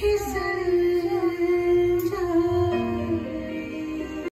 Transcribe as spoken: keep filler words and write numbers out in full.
his